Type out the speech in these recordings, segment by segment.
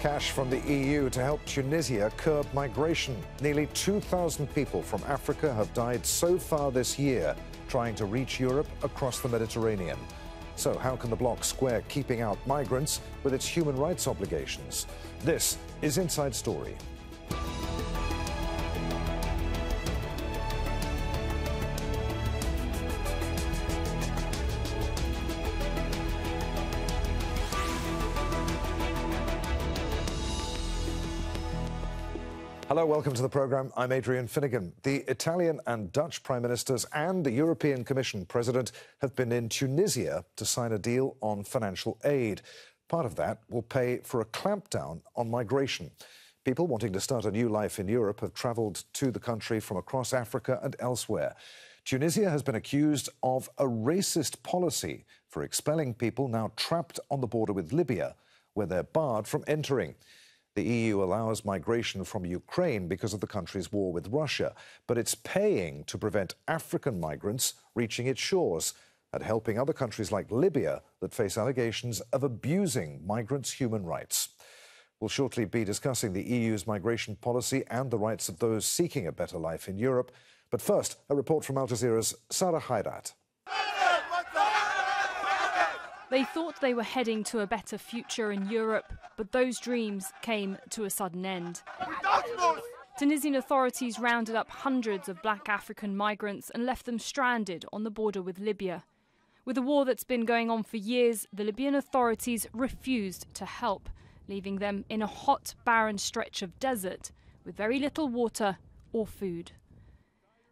cash from the EU to help Tunisia curb migration. Nearly 2,000 people from Africa have died so far this year trying to reach Europe across the Mediterranean. So how can the bloc square keeping out migrants with its human rights obligations? This is Inside Story. Hello, welcome to the programme. I'm Adrian Finighan. The Italian and Dutch Prime Ministers and the European Commission President have been in Tunisia to sign a deal on financial aid. Part of that will pay for a clampdown on migration. People wanting to start a new life in Europe have travelled to the country from across Africa and elsewhere. Tunisia has been accused of a racist policy for expelling people now trapped on the border with Libya, where they're barred from entering. The EU allows migration from Ukraine because of the country's war with Russia, but it's paying to prevent African migrants reaching its shores and helping other countries like Libya that face allegations of abusing migrants' human rights. We'll shortly be discussing the EU's migration policy and the rights of those seeking a better life in Europe. But first, a report from Al Jazeera's Sara Haidar. They thought they were heading to a better future in Europe, but those dreams came to a sudden end. Tunisian authorities rounded up hundreds of black African migrants and left them stranded on the border with Libya. With a war that's been going on for years, the Libyan authorities refused to help, leaving them in a hot, barren stretch of desert with very little water or food.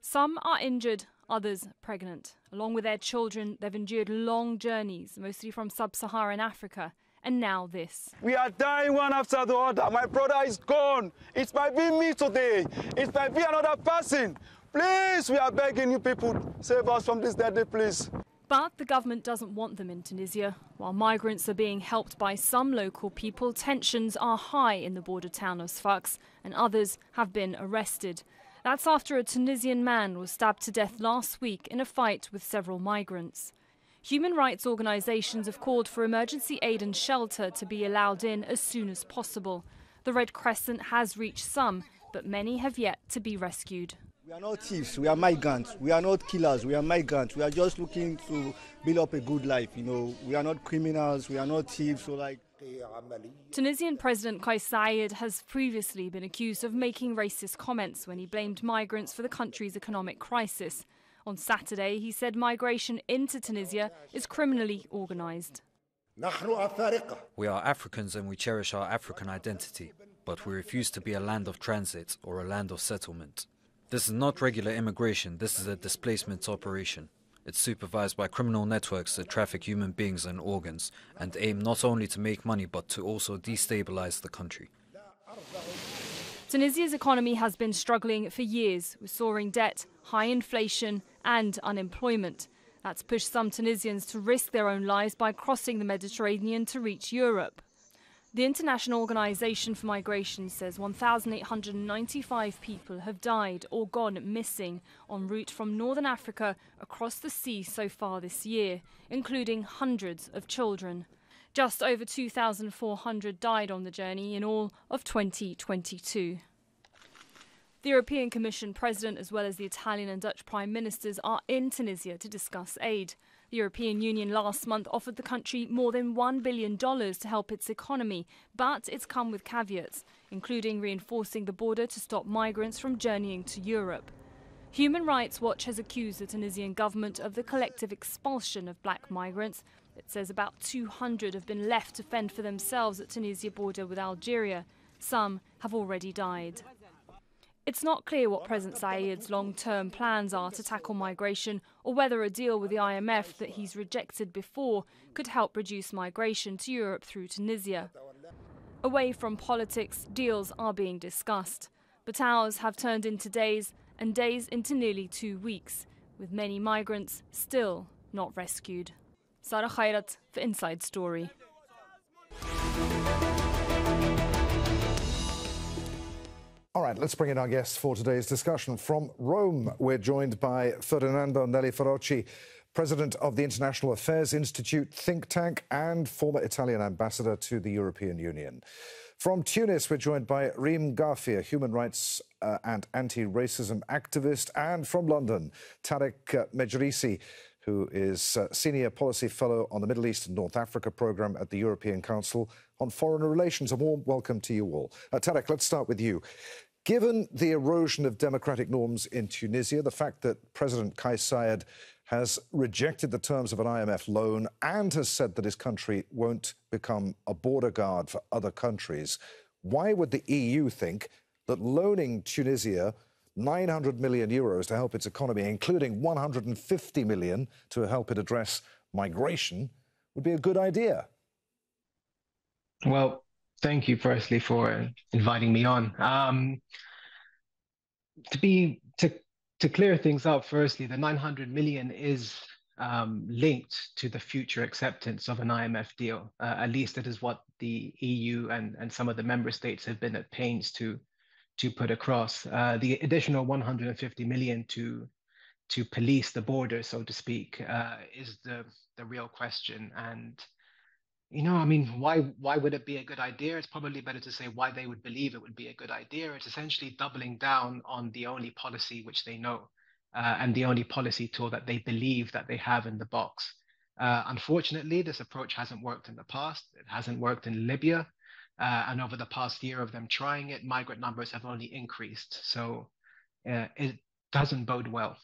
Some are injured, others pregnant. Along with their children, they've endured long journeys, mostly from sub-Saharan Africa, and now this. We are dying one after the other. My brother is gone. It might be me today. It might be another person. Please, we are begging you people, save us from this deadly place. But the government doesn't want them in Tunisia. While migrants are being helped by some local people, tensions are high in the border town of Sfax, and others have been arrested. That's after a Tunisian man was stabbed to death last week in a fight with several migrants. Human rights organisations have called for emergency aid and shelter to be allowed in as soon as possible. The Red Crescent has reached some, but many have yet to be rescued. We are not thieves, we are migrants, we are not killers, we are migrants. We are just looking to build up a good life, you know. We are not criminals, we are not thieves, so like... Tunisian President Kais Saied has previously been accused of making racist comments when he blamed migrants for the country's economic crisis. On Saturday, he said migration into Tunisia is criminally organised. We are Africans and we cherish our African identity, but we refuse to be a land of transit or a land of settlement. This is not regular immigration, this is a displacement operation. It's supervised by criminal networks that traffic human beings and organs and aim not only to make money but to also destabilize the country. Tunisia's economy has been struggling for years with soaring debt, high inflation and unemployment. That's pushed some Tunisians to risk their own lives by crossing the Mediterranean to reach Europe. The International Organization for Migration says 1,895 people have died or gone missing en route from northern Africa across the sea so far this year, including hundreds of children. Just over 2,400 died on the journey in all of 2022. The European Commission President, as well as the Italian and Dutch Prime Ministers, are in Tunisia to discuss aid. The European Union last month offered the country more than $1 billion to help its economy, but it's come with caveats, including reinforcing the border to stop migrants from journeying to Europe. Human Rights Watch has accused the Tunisian government of the collective expulsion of black migrants. It says about 200 have been left to fend for themselves at Tunisia's border with Algeria. Some have already died. It's not clear what President Saied's long-term plans are to tackle migration or whether a deal with the IMF that he's rejected before could help reduce migration to Europe through Tunisia. Away from politics, deals are being discussed. But hours have turned into days and days into nearly 2 weeks, with many migrants still not rescued. Sara Khairat for Inside Story. All right, let's bring in our guests for today's discussion. From Rome, we're joined by Ferdinando Nelli Feroci, president of the International Affairs Institute think tank and former Italian ambassador to the European Union. From Tunis, we're joined by Reem Garfi, a human rights and anti-racism activist, and from London, Tarek Megerisi, who is senior policy fellow on the Middle East and North Africa programme at the European Council on Foreign Relations. A warm welcome to you all. Tarek, let's start with you. Given the erosion of democratic norms in Tunisia, the fact that President Kais Saied has rejected the terms of an IMF loan and has said that his country won't become a border guard for other countries, why would the EU think that loaning Tunisia 900 million euros to help its economy, including 150 million to help it address migration, would be a good idea? Well, thank you, firstly, for inviting me on. To clear things up, firstly, the 900 million is linked to the future acceptance of an IMF deal. At least that is what the EU and some of the member states have been at pains to put across. The additional 150 million to police the border, so to speak, is the real question. And, you know, I mean, why would it be a good idea? It's probably better to say why they would believe it would be a good idea. It's essentially doubling down on the only policy which they know and the only policy tool that they believe that they have in the box. Unfortunately, this approach hasn't worked in the past. It hasn't worked in Libya. And over the past year of them trying it, migrant numbers have only increased. So it doesn't bode well.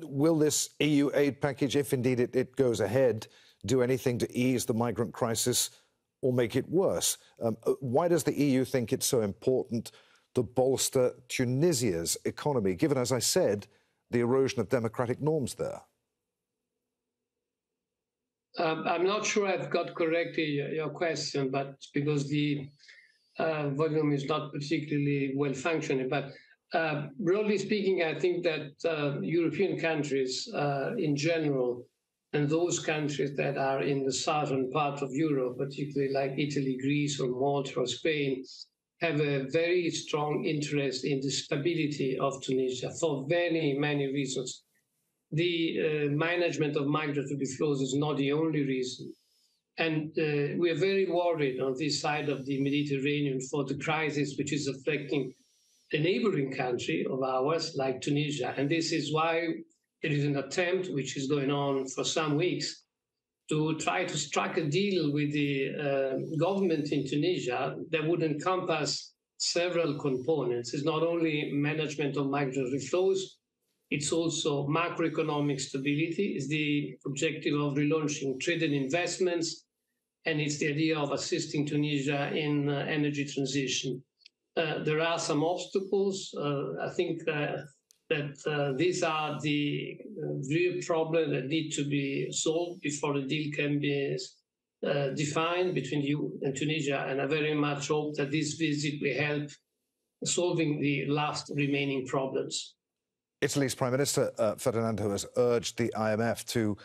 Will this EU aid package, if indeed it goes ahead, do anything to ease the migrant crisis or make it worse? Why does the EU think it's so important to bolster Tunisia's economy, given, as I said, the erosion of democratic norms there? I'm not sure I've got correctly your question, but because the volume is not particularly well functioning. But broadly speaking, I think that European countries in general, and those countries that are in the southern part of Europe, particularly like Italy, Greece, or Malta, or Spain, have a very strong interest in the stability of Tunisia for very many reasons. The management of migratory flows is not the only reason. And we are very worried on this side of the Mediterranean for the crisis which is affecting a neighboring country of ours like Tunisia. And this is why it is an attempt which is going on for some weeks to try to strike a deal with the government in Tunisia that would encompass several components. It's not only management of migratory flows, it's also macroeconomic stability, it's the objective of relaunching trade and investments, and it's the idea of assisting Tunisia in energy transition. There are some obstacles. I think that these are the real problems that need to be solved before the deal can be defined between you and Tunisia. And I very much hope that this visit will help solving the last remaining problems. Italy's Prime Minister, Ferdinando, has urged the IMF to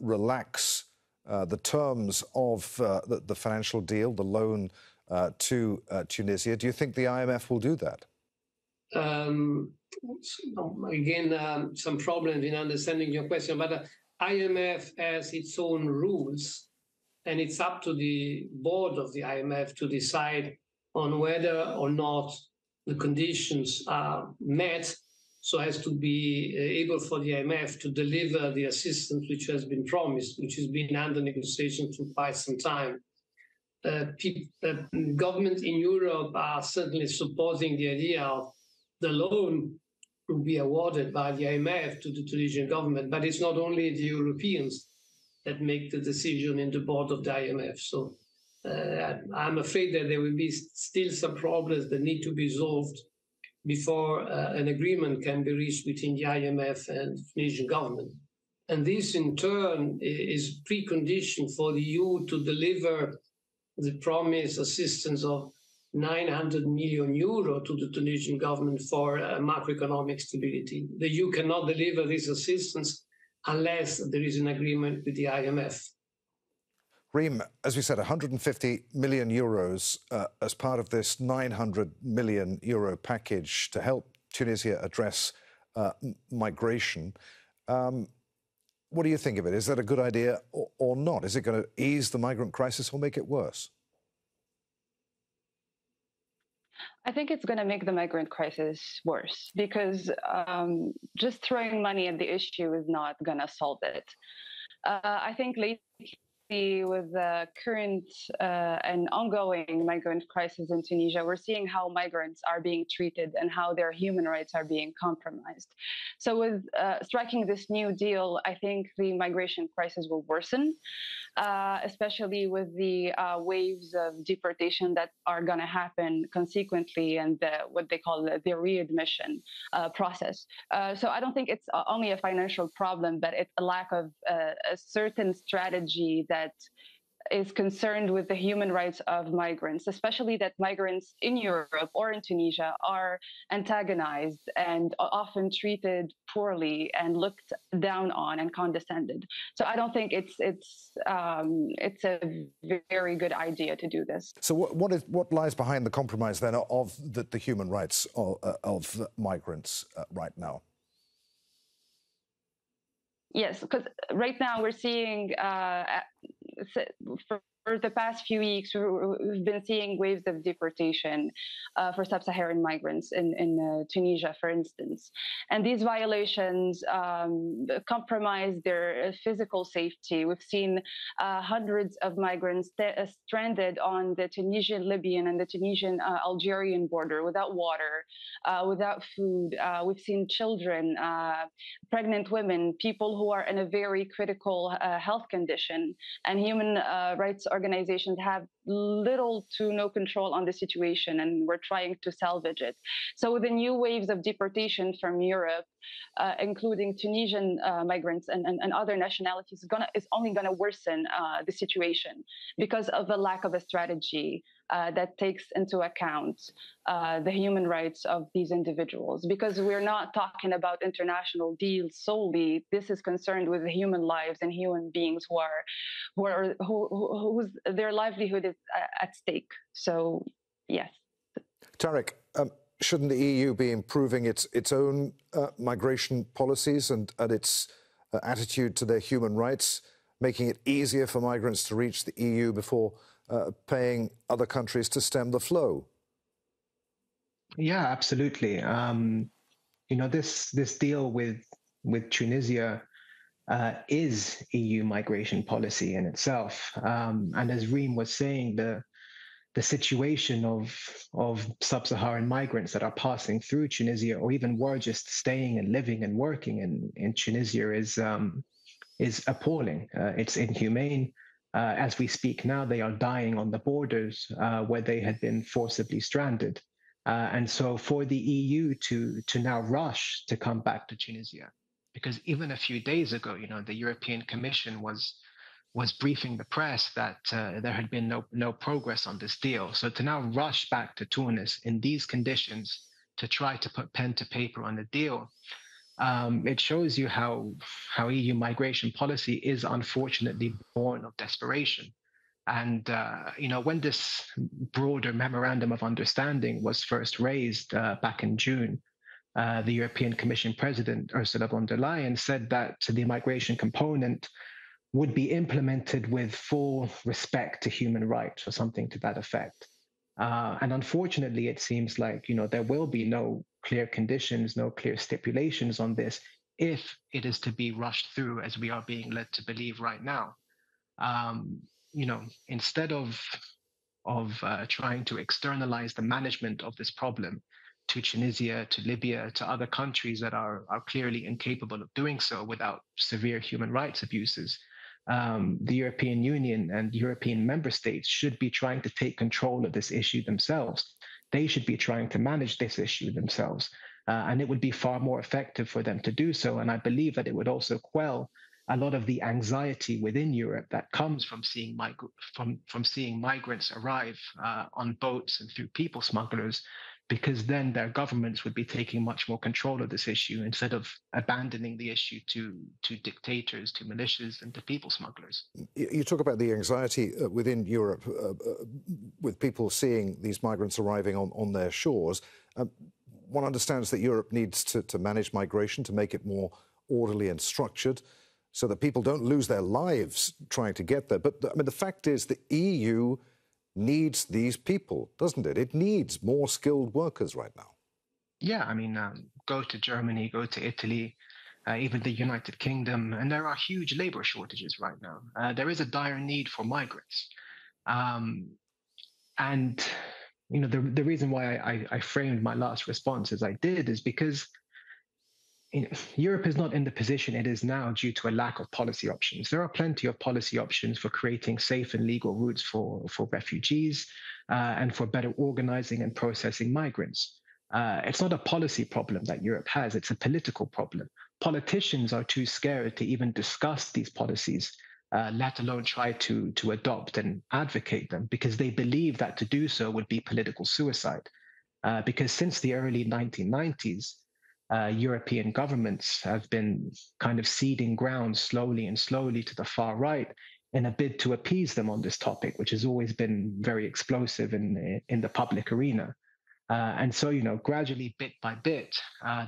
relax the terms of the financial deal, the loan to Tunisia. Do you think the IMF will do that? Some problems in understanding your question, but the IMF has its own rules, and it's up to the board of the IMF to decide on whether or not the conditions are met, so as to be able for the IMF to deliver the assistance which has been promised, which has been under negotiation for quite some time. Governments in Europe are certainly supporting the idea of the loan to be awarded by the IMF to the Tunisian government, but it's not only the Europeans that make the decision in the board of the IMF. So I'm afraid that there will be still some problems that need to be solved before an agreement can be reached between the IMF and the Tunisian government. And this, in turn, is precondition for the EU to deliver the promised assistance of 900 million euro to the Tunisian government for macroeconomic stability. The EU cannot deliver this assistance unless there is an agreement with the IMF. Reem, as we said, 150 million euros as part of this 900 million euro package to help Tunisia address migration. What do you think of it? Is that a good idea or not? Is it going to ease the migrant crisis or make it worse? I think it's going to make the migrant crisis worse, because just throwing money at the issue is not going to solve it. I think lately, with the current and ongoing migrant crisis in Tunisia, we're seeing how migrants are being treated and how their human rights are being compromised. So with striking this new deal, I think the migration crisis will worsen, especially with the waves of deportation that are going to happen consequently, and what they call the readmission process. So I don't think it's only a financial problem, but it's a lack of a certain strategy that is concerned with the human rights of migrants, especially that migrants in Europe or in Tunisia are antagonized and often treated poorly and looked down on and condescended. So I don't think it's a very good idea to do this. So what lies behind the compromise then of the human rights of migrants right now? Yes, because right now we're seeing, for the past few weeks, we've been seeing waves of deportation for sub-Saharan migrants in Tunisia, for instance. And these violations compromise their physical safety. We've seen hundreds of migrants stranded on the Tunisian-Libyan and the Tunisian-Algerian border without water, without food. We've seen children, pregnant women, people who are in a very critical health condition, and human rights organizations have little to no control on the situation, and we're trying to salvage it. So with the new waves of deportation from Europe, including Tunisian migrants and other nationalities, is only going to worsen the situation because of the lack of a strategy that takes into account the human rights of these individuals. Because we're not talking about international deals solely. This is concerned with the human lives and human beings whose their livelihood is at stake. So, yes. Tarek, shouldn't the EU be improving its own migration policies and its attitude to their human rights, making it easier for migrants to reach the EU before paying other countries to stem the flow? Yeah, absolutely. You know, this deal with Tunisia is EU migration policy in itself. And as Reem was saying, the situation of sub-Saharan migrants that are passing through Tunisia, or even were just staying and living and working in Tunisia, is appalling. It's inhumane. As we speak now, they are dying on the borders where they had been forcibly stranded. And so for the EU to now rush to come back to Tunisia, because even a few days ago, you know, the European Commission was briefing the press that there had been no progress on this deal. So to now rush back to Tunis in these conditions to try to put pen to paper on the deal, it shows you how EU migration policy is unfortunately born of desperation. And, you know, when this broader memorandum of understanding was first raised back in June, the European Commission President, Ursula von der Leyen, said that the migration component would be implemented with full respect to human rights, or something to that effect. And unfortunately, it seems like, you know, there will be no clear conditions, no clear stipulations on this if it is to be rushed through, as we are being led to believe right now. You know, instead of trying to externalize the management of this problem to Tunisia, to Libya, to other countries that are clearly incapable of doing so without severe human rights abuses, the European Union and European member states should be trying to take control of this issue themselves. They should be trying to manage this issue themselves. And it would be far more effective for them to do so. And I believe that it would also quell a lot of the anxiety within Europe that comes from seeing migrants arrive on boats and through people smugglers, because then their governments would be taking much more control of this issue instead of abandoning the issue to dictators, to militias, and to people smugglers. You talk about the anxiety within Europe with people seeing these migrants arriving on their shores. One understands that Europe needs to manage migration to make it more orderly and structured. so that people don't lose their lives trying to get there. But I mean, the fact is the EU needs these people, doesn't it? It needs more skilled workers right now. Yeah, I mean, go to Germany, go to Italy, even the United Kingdom, and there are huge labor shortages right now. There is a dire need for migrants. And, you know, the reason why I framed my last response as I did is because Europe is not in the position it is now due to a lack of policy options. There are plenty of policy options for creating safe and legal routes for refugees and for better organizing and processing migrants. It's not a policy problem that Europe has, it's a political problem. Politicians are too scared to even discuss these policies, let alone try to adopt and advocate them, because they believe that to do so would be political suicide. Because since the early 1990s, European governments have been kind of ceding ground slowly and slowly to the far right in a bid to appease them on this topic, which has always been very explosive in the public arena. And so, you know, gradually, bit by bit,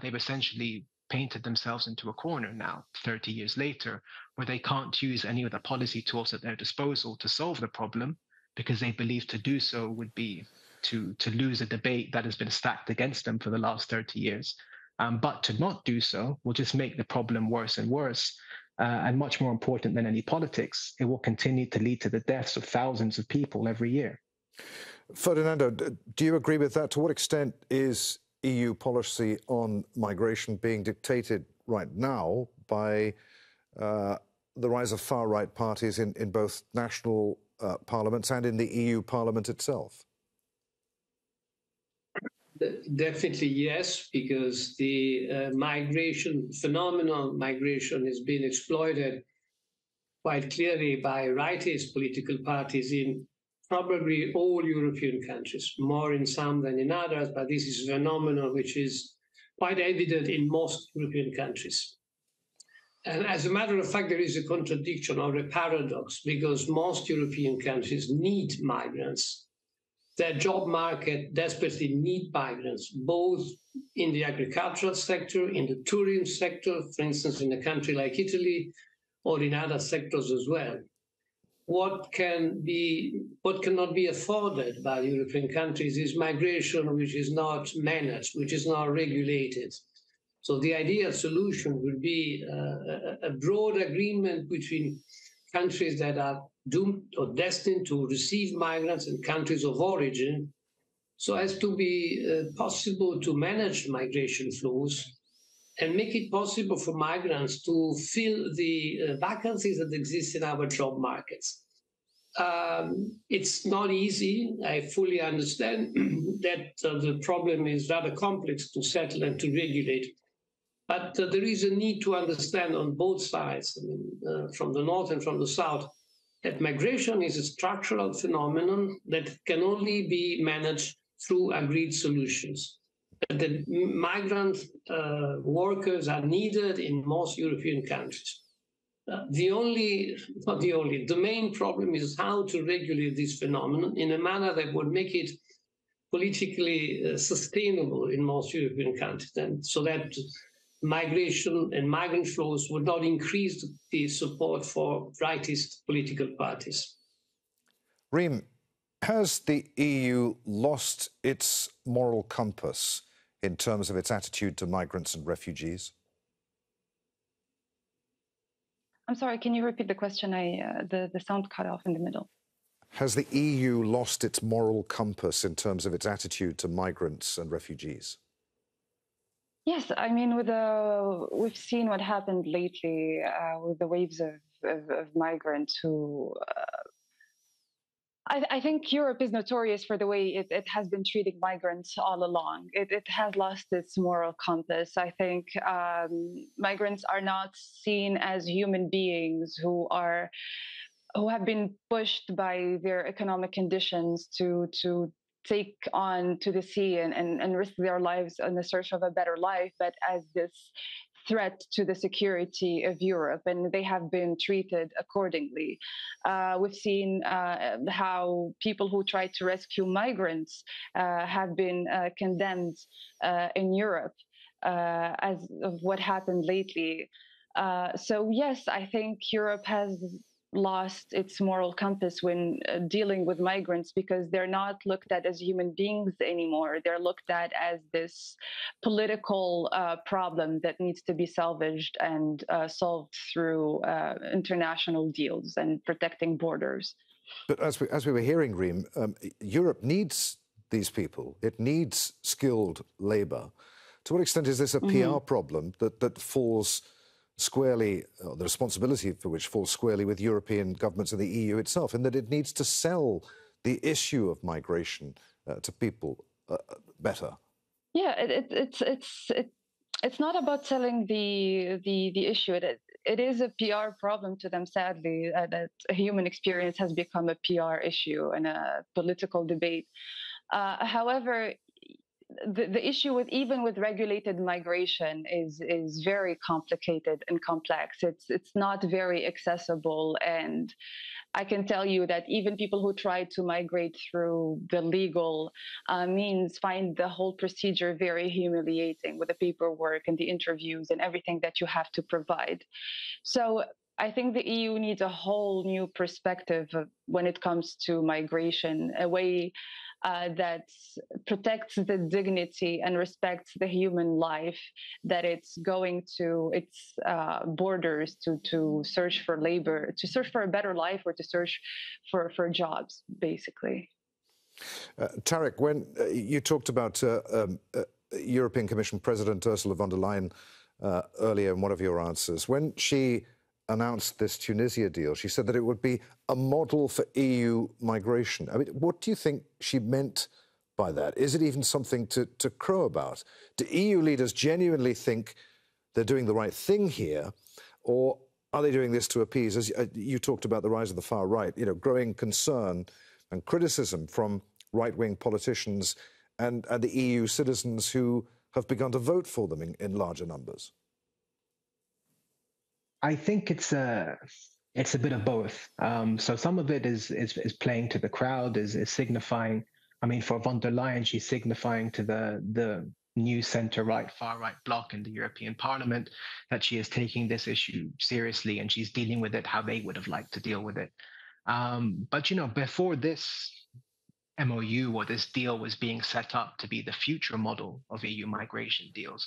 they've essentially painted themselves into a corner now, 30 years later, where they can't use any of the policy tools at their disposal to solve the problem, because they believe to do so would be to lose a debate that has been stacked against them for the last 30 years. But to not do so will just make the problem worse and worse. And much more important than any politics, it will continue to lead to the deaths of thousands of people every year. Ferdinando, do you agree with that? To what extent is EU policy on migration being dictated right now by the rise of far-right parties in both national parliaments and in the EU Parliament itself? Definitely yes, because the migration phenomenon, migration, is being exploited quite clearly by rightist political parties in probably all European countries, more in some than in others, but this is a phenomenon which is quite evident in most European countries. And as a matter of fact, there is a contradiction or a paradox, because most European countries need migrants. Their job market desperately needs migrants, both in the agricultural sector, in the tourism sector, for instance, in a country like Italy, or in other sectors as well. What cannot be afforded by European countries is migration which is not managed, which is not regulated. So the ideal solution would be a broad agreement between countries that are doomed or destined to receive migrants and countries of origin, so as to be possible to manage migration flows and make it possible for migrants to fill the vacancies that exist in our job markets. It's not easy. I fully understand that the problem is rather complex to settle and to regulate. But there is a need to understand on both sides, I mean, from the north and from the south, that migration is a structural phenomenon that can only be managed through agreed solutions. The migrant workers are needed in most European countries. The main problem is how to regulate this phenomenon in a manner that would make it politically sustainable in most European countries, and so that migration and migrant flows would not increase the support for rightist political parties. Reem, has the EU lost its moral compass in terms of its attitude to migrants and refugees? I'm sorry, can you repeat the question? The sound cut off in the middle. Has the EU lost its moral compass in terms of its attitude to migrants and refugees? Yes, I mean, we've seen what happened lately with the waves of migrants who... I think Europe is notorious for the way it has been treating migrants all along. It has lost its moral compass. I think migrants are not seen as human beings who have been pushed by their economic conditions to take on to the sea and risk their lives in the search of a better life, but as this threat to the security of Europe, and they have been treated accordingly. We've seen how people who tried to rescue migrants have been condemned in Europe as of what happened lately. So yes, I think Europe has lost its moral compass when dealing with migrants, because they're not looked at as human beings anymore. They're looked at as this political problem that needs to be salvaged and solved through international deals and protecting borders. But as we were hearing, Reem, Europe needs these people. It needs skilled labour. To what extent is this a PR problem that falls squarely, the responsibility for which falls squarely with European governments and the EU itself, in that it needs to sell the issue of migration to people better? Yeah, it's not about selling the issue. It is a PR problem to them, sadly, that human experience has become a PR issue and a political debate. However, the issue with even with regulated migration is very complicated and complex. It's not very accessible, and I can tell you that even people who try to migrate through the legal means find the whole procedure very humiliating, with the paperwork and the interviews and everything that you have to provide. So I think the EU needs a whole new perspective when it comes to migration, a way that protects the dignity and respects the human life, that it's going to its borders to search for labor, to search for a better life, or to search for jobs, basically. Tarek, when you talked about European Commission President Ursula von der Leyen earlier in one of your answers, when she announced this Tunisia deal, she said that it would be a model for EU migration. I mean, what do you think she meant by that? Is it even something to crow about? Do EU leaders genuinely think they're doing the right thing here, or are they doing this to appease, as you talked about the rise of the far right, you know, growing concern and criticism from right-wing politicians and the EU citizens who have begun to vote for them in larger numbers? I think it's a bit of both. So some of it is playing to the crowd, is signifying. I mean, for von der Leyen, she's signifying to the new centre-right, far-right bloc in the European Parliament that she is taking this issue seriously and she's dealing with it how they would have liked to deal with it. But, you know, before this MOU or this deal was being set up to be the future model of EU migration deals,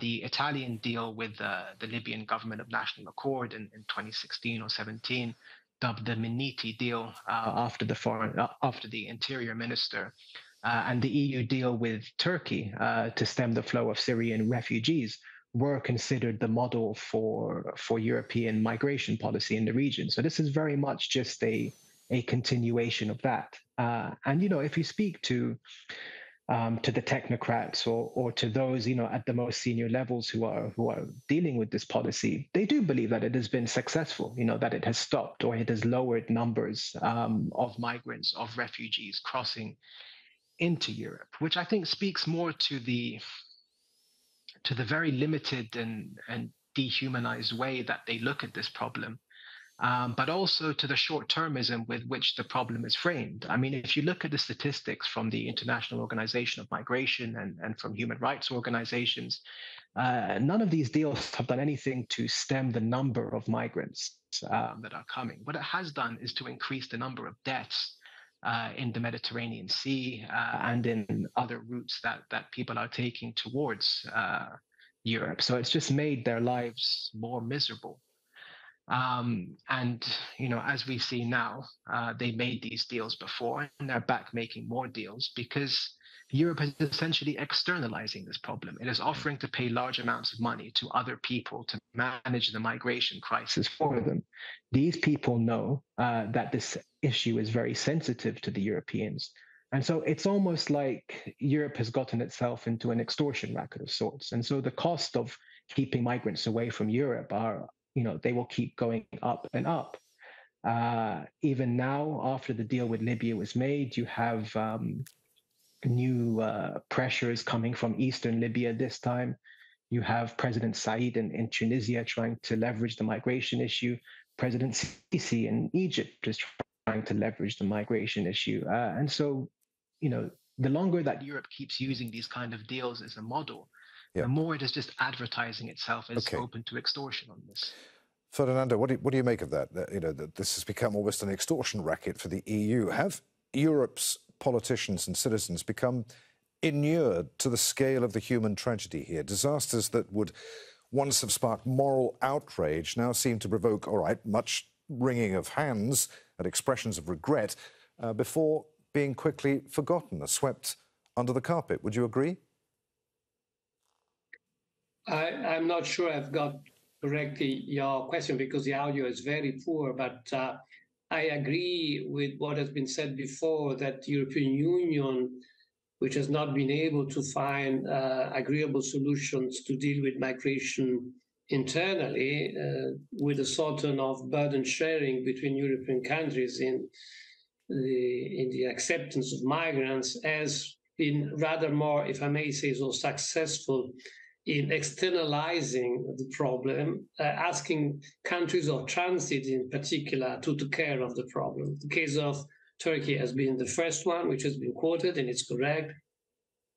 the Italian deal with the Libyan government of national accord in 2016 or 17, dubbed the Minniti deal after the interior minister, and the EU deal with Turkey to stem the flow of Syrian refugees, were considered the model for European migration policy in the region. So this is very much just a continuation of that. And, you know, if you speak to the technocrats or to those, you know, at the most senior levels who are dealing with this policy, they do believe that it has been successful, you know, that it has stopped or it has lowered numbers of migrants, of refugees crossing into Europe, which I think speaks more to the very limited and dehumanized way that they look at this problem. But also to the short-termism with which the problem is framed. I mean, if you look at the statistics from the International Organization of Migration and from human rights organizations, none of these deals have done anything to stem the number of migrants that are coming. What it has done is to increase the number of deaths in the Mediterranean Sea and in other routes that people are taking towards Europe. So it's just made their lives more miserable. And, you know, as we see now, they made these deals before and they're back making more deals because Europe is essentially externalizing this problem. It is offering to pay large amounts of money to other people to manage the migration crisis for them. These people know that this issue is very sensitive to the Europeans. And so it's almost like Europe has gotten itself into an extortion racket of sorts. And so the cost of keeping migrants away from Europe are, you know, they will keep going up and up. Even now, after the deal with Libya was made, you have new pressures coming from eastern Libya this time. You have President Saied in Tunisia trying to leverage the migration issue. President Sisi in Egypt is trying to leverage the migration issue. And so, you know, the longer that Europe keeps using these kind of deals as a model, The more it is just advertising itself as open to extortion on this. Ferdinando, what do you make of that? You know, this has become almost an extortion racket for the EU. Have Europe's politicians and citizens become inured to the scale of the human tragedy here? Disasters that would once have sparked moral outrage now seem to provoke, all right, much wringing of hands and expressions of regret before being quickly forgotten or swept under the carpet. Would you agree? I'm not sure I've got correctly your question because the audio is very poor, but I agree with what has been said before, that the European Union, which has not been able to find agreeable solutions to deal with migration internally, with a sort of burden sharing between European countries in the acceptance of migrants, has been rather more, if I may say so, successful in externalizing the problem, asking countries of transit in particular to take care of the problem. The case of Turkey has been the first one, which has been quoted, and it's correct.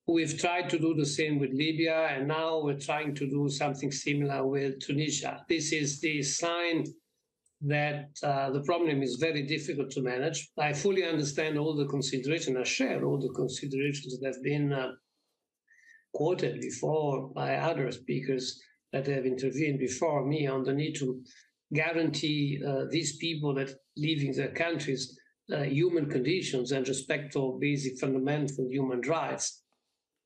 We've tried to do the same with Libya, and now we're trying to do something similar with Tunisia. This is the sign that the problem is very difficult to manage. I fully understand all the considerations. I share all the considerations that have been quoted before by other speakers that have intervened before me on the need to guarantee these people that leaving their countries human conditions and respect for basic fundamental human rights.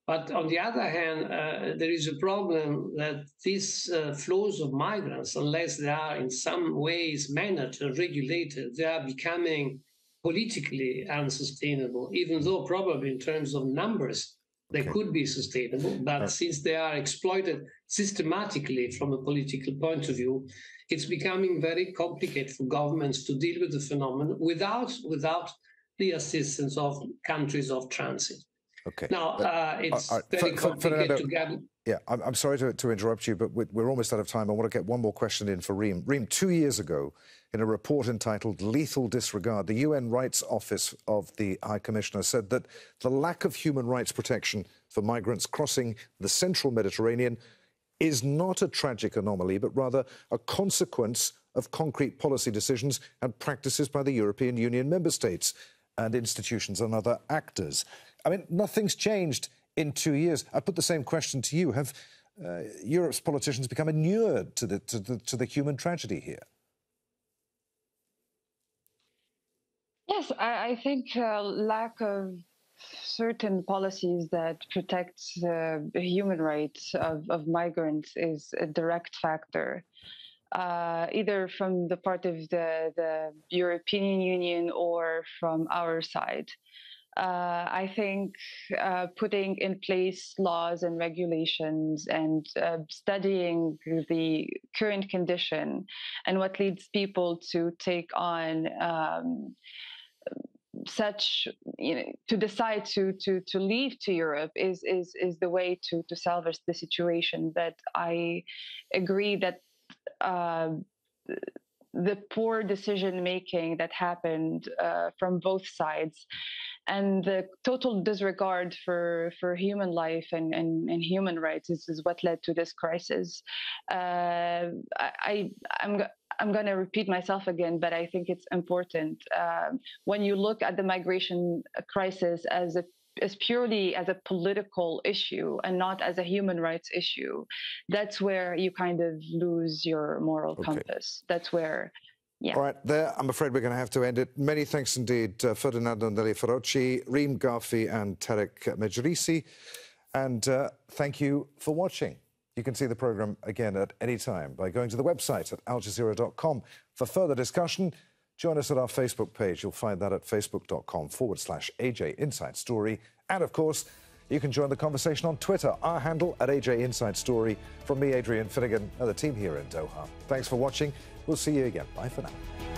But on the other hand, there is a problem that these flows of migrants, unless they are in some ways managed and regulated, they are becoming politically unsustainable, even though probably in terms of numbers, they could be sustainable, but since they are exploited systematically from a political point of view, it's becoming very complicated for governments to deal with the phenomenon without the assistance of countries of transit. Okay. Now, it's very complicated to gather. Yeah, I'm sorry to interrupt you, but we're almost out of time. I want to get one more question in for Reem. Reem, 2 years ago, in a report entitled Lethal Disregard, the UN Rights Office of the High Commissioner said that the lack of human rights protection for migrants crossing the central Mediterranean is not a tragic anomaly, but rather a consequence of concrete policy decisions and practices by the European Union member states and institutions and other actors. I mean, nothing's changed in 2 years. I put the same question to you. Have Europe's politicians become inured to the human tragedy here? Yes, I think lack of certain policies that protect the human rights of migrants is a direct factor, either from the part of the European Union or from our side. I think putting in place laws and regulations and studying the current condition and what leads people to take on such, you know, to decide to leave to Europe is the way to salvage the situation. But I agree that the poor decision-making that happened from both sides and the total disregard for human life and human rights is what led to this crisis. I'm going to repeat myself again, but I think it's important. When you look at the migration crisis as purely as a political issue and not as a human rights issue, that's where you kind of lose your moral compass. That's where... Yeah. All right, there, I'm afraid we're going to have to end it. Many thanks indeed, Ferdinando Nelli Feroci, Reem Garfi and Tarek Megerisi. And thank you for watching. You can see the programme again at any time by going to the website at aljazeera.com. For further discussion, join us at our Facebook page. You'll find that at facebook.com/AJ Inside Story. And, of course, you can join the conversation on Twitter, our handle at AJ Inside Story. From me, Adrian Finighan, and the team here in Doha. Thanks for watching. We'll see you again. Bye for now.